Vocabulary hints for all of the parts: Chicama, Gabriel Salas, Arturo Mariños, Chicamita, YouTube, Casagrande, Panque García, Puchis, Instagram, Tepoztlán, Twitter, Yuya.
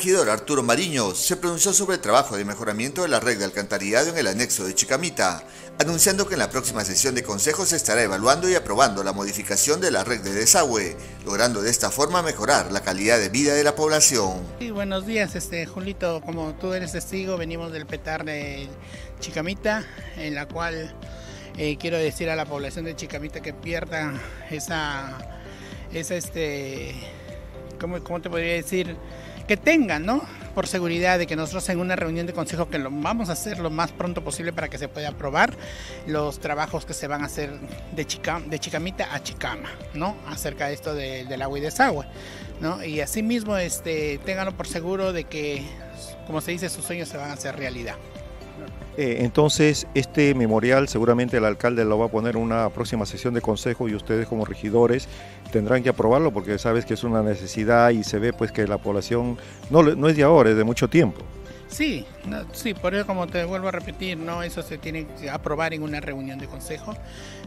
regidor Arturo Mariños se pronunció sobre el trabajo de mejoramiento de la red de alcantarillado en el anexo de Chicamita, anunciando que en la próxima sesión de consejo se estará evaluando y aprobando la modificación de la red de desagüe, logrando de esta forma mejorar la calidad de vida de la población. Sí, buenos días, Julito. Como tú eres testigo, venimos del petar de Chicamita, en la cual quiero decir a la población de Chicamita que pierdan ¿cómo te podría decir? Que tengan, ¿no? Por seguridad de que nosotros en una reunión de consejo que lo vamos a hacer lo más pronto posible para que se pueda aprobar los trabajos que se van a hacer de Chicamita a Chicama, ¿no? Acerca de esto del agua y desagüe, ¿no? Y asimismo, ténganlo por seguro de que, como se dice, sus sueños se van a hacer realidad. Entonces, este memorial seguramente el alcalde lo va a poner en una próxima sesión de consejo y ustedes como regidores tendrán que aprobarlo porque sabes que es una necesidad y se ve pues que la población no es de ahora, es de mucho tiempo. Sí, sí, por eso como te vuelvo a repetir, ¿no? Eso se tiene que aprobar en una reunión de consejo,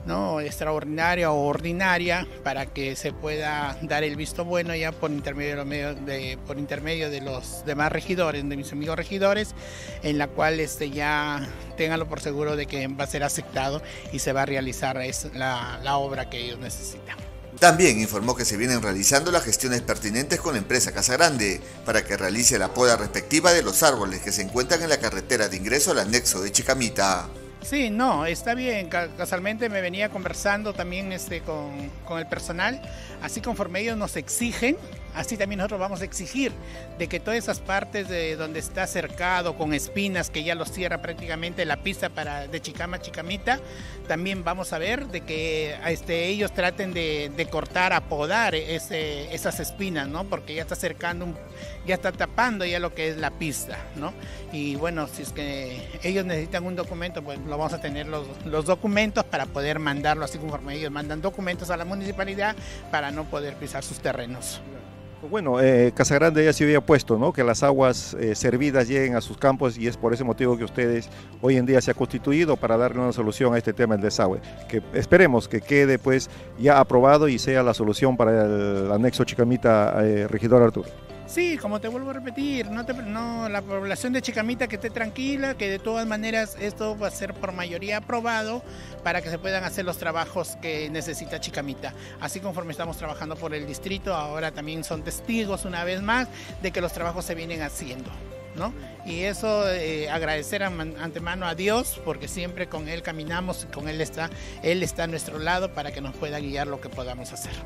¿no? Extraordinaria o ordinaria, para que se pueda dar el visto bueno ya por intermedio de los medios por intermedio de los demás regidores, de mis amigos regidores, en la cual ya ténganlo por seguro de que va a ser aceptado y se va a realizar la obra que ellos necesitan. También informó que se vienen realizando las gestiones pertinentes con la empresa Casagrande para que realice la poda respectiva de los árboles que se encuentran en la carretera de ingreso al anexo de Chicamita. Sí, no, está bien. Casualmente me venía conversando también con el personal, así conforme ellos nos exigen, así también nosotros vamos a exigir de que todas esas partes de donde está cercado con espinas que ya los cierra prácticamente la pista de Chicama a Chicamita, también vamos a ver de que ellos traten de cortar, apodar esas espinas, ¿no? Porque ya está cercando, ya está tapando ya lo que es la pista, ¿no? Y bueno, si es que ellos necesitan un documento, pues lo vamos a tener los documentos para poder mandarlo, así conforme ellos mandan documentos a la municipalidad para no poder pisar sus terrenos. Bueno, Casagrande ya se había puesto, ¿no? Que las aguas servidas lleguen a sus campos y es por ese motivo que ustedes hoy en día se ha constituido para darle una solución a este tema del desagüe. Que esperemos que quede pues ya aprobado y sea la solución para el anexo Chicamita, regidor Arturo. Sí, como te vuelvo a repetir, la población de Chicamita que esté tranquila, que de todas maneras esto va a ser por mayoría aprobado para que se puedan hacer los trabajos que necesita Chicamita. Así conforme estamos trabajando por el distrito, ahora también son testigos una vez más de que los trabajos se vienen haciendo, ¿no? Y eso, agradecer antemano a Dios, porque siempre con Él caminamos, con Él está a nuestro lado para que nos pueda guiar lo que podamos hacer.